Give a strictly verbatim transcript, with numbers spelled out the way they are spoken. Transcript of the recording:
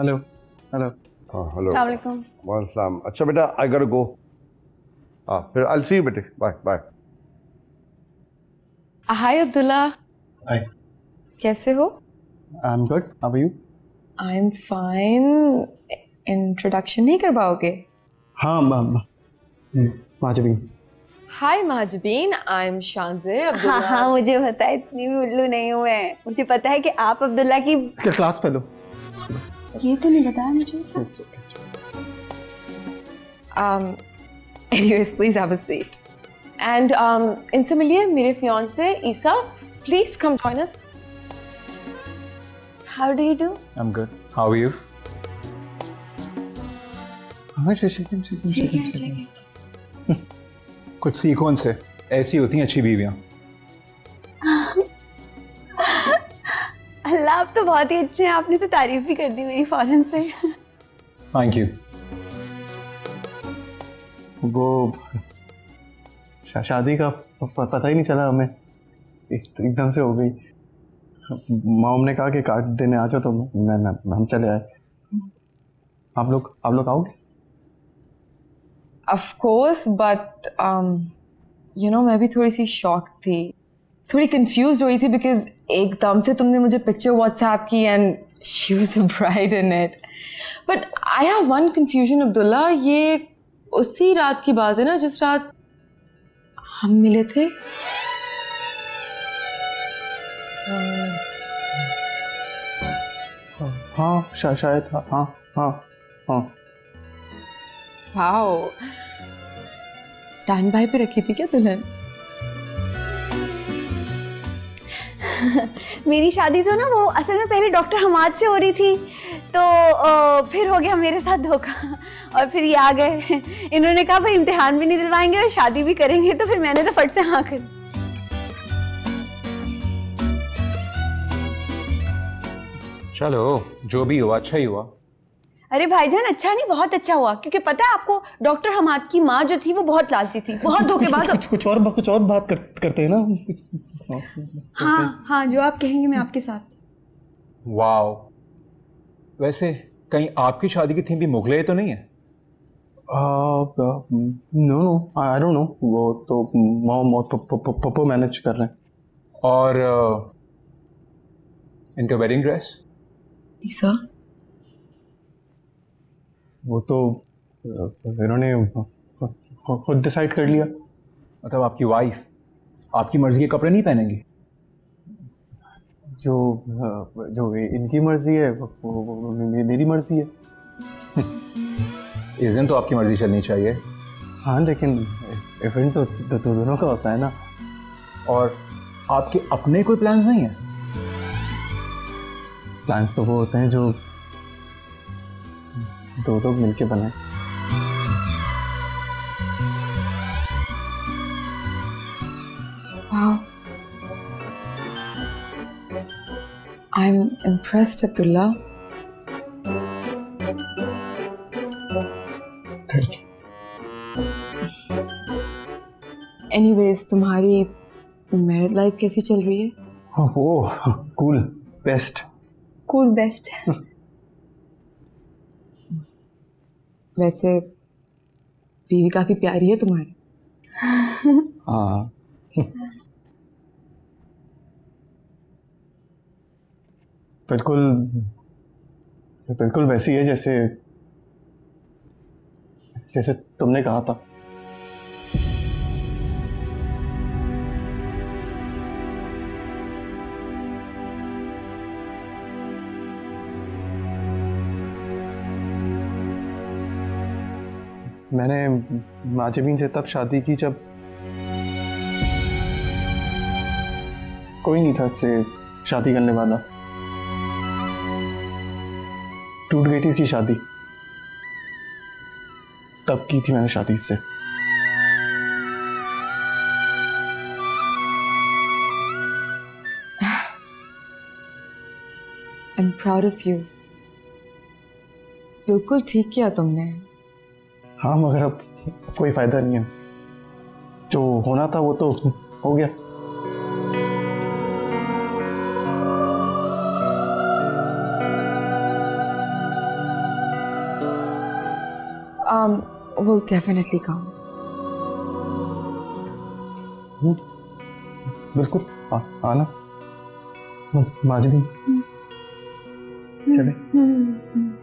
Hello hello हाँ hello अस्सलाम वालेकुम। वालेकुम सलाम। अच्छा बेटा आई गॉट टू गो। हाँ फिर आई विल सी यू बेटे, bye bye. Hi Abdullah. Hi कैसे हो? I am good, how are you? I am fine. Introduction नहीं कर पाओगे? हाँ Mahjabeen. Hi Mahjabeen, I am शांजे। हाँ हाँ मुझे पता है, इतनी उल्लू नहीं हुए हैं, मुझे पता है कि आप अब्दुल्ला की क्लास फेलो। ये तो नहीं बताया मुझे। um, anyways, please have a seat. And um, इनसे मिलिए, मेरे fiance Isa, please come join us. How do you do? I'm good. How are you? कुछ सीखो उनसे, ऐसी होती हैं अच्छी बीवियां। अल्लाह आप तो बहुत ही अच्छे हैं, आपने तो तारीफ भी कर दी मेरी फौरन से। Thank you. वो शादी का पता ही नहीं चला हमें, एकदम से हो गई। माम ने कहा कि कार्ड देने आ जाओ तो मैं ना हम चले आए। आप लोग आप लोग आओगे? Of course, but you know मैं भी थोड़ी सी शॉक थी, थोड़ी कंफ्यूज हुई थी, बिकॉज एकदम से तुमने मुझे पिक्चर व्हाट्सएप की and she was a bride in it. But I have one confusion Abdullah, ये उसी रात की बात है ना जिस रात हम मिले थे? हाँ शायद, हाँ हाँ हाँ हाँ। वाओ, स्टैंड बाय पे रखी थी क्या दुल्हन? मेरी शादी तो ना वो असल में पहले डॉक्टर हमाद से हो रही थी, तो ओ, फिर हो गया मेरे साथ धोखा और फिर ये आ गए। इन्होंने कहा भाई इम्तिहान भी नहीं दिलवाएंगे और शादी भी करेंगे, तो फिर मैंने तो फट से हाँ कर। चलो जो भी हुआ अच्छा ही हुआ। अरे भाईजान अच्छा नहीं बहुत अच्छा हुआ, क्योंकि पता है आपको डॉक्टर हमाद की माँ जो थी वो बहुत लालची थी, बहुत धोखेबाज। कुछ, कुछ, कुछ और कुछ और बात कर, करते हैं ना। हाँ हाँ जो आप कहेंगे मैं आपके साथ। वाओ, वैसे कहीं आपकी शादी की थीम भी मुगले तो नहीं है? No no I don't know, वो तो मॉम और पप्पो मैनेज कर रहे हैं। और uh, इनका वेडिंग ड्रेस? ईसा वो तो इन्होंने खुद डिसाइड कर लिया। मतलब आपकी वाइफ आपकी मर्जी के कपड़े नहीं पहनेंगी? जो जो इनकी मर्जी है वो मेरी मर्जी है। इवेंट तो आपकी मर्जी चलनी चाहिए। हाँ लेकिन इवेंट तो, तो, तो दोनों का होता है ना। और आपके अपने कोई प्लान्स नहीं है? प्लान्स तो वो होते हैं जो दो लोग मिलके बनाए। वाह, I am impressed Abdullah. Anyways तुम्हारी मैरिड लाइफ कैसी चल रही है? वो कूल बेस्ट। Cool best. वैसे बीवी काफी प्यारी है तुम्हारी। हाँ। बिल्कुल बिल्कुल वैसी है जैसे जैसे तुमने कहा था। मैंने महजबीन से तब शादी की जब कोई नहीं था इससे शादी करने वाला। टूट गई थी इसकी शादी, तब की थी मैंने शादी इससे। I'm proud of you. बिल्कुल ठीक किया तुमने। हाँ मगर अब कोई फायदा नहीं है, जो होना था वो तो हो गया। Mom will definitely come. बिल्कुल आना माज़रीन चले.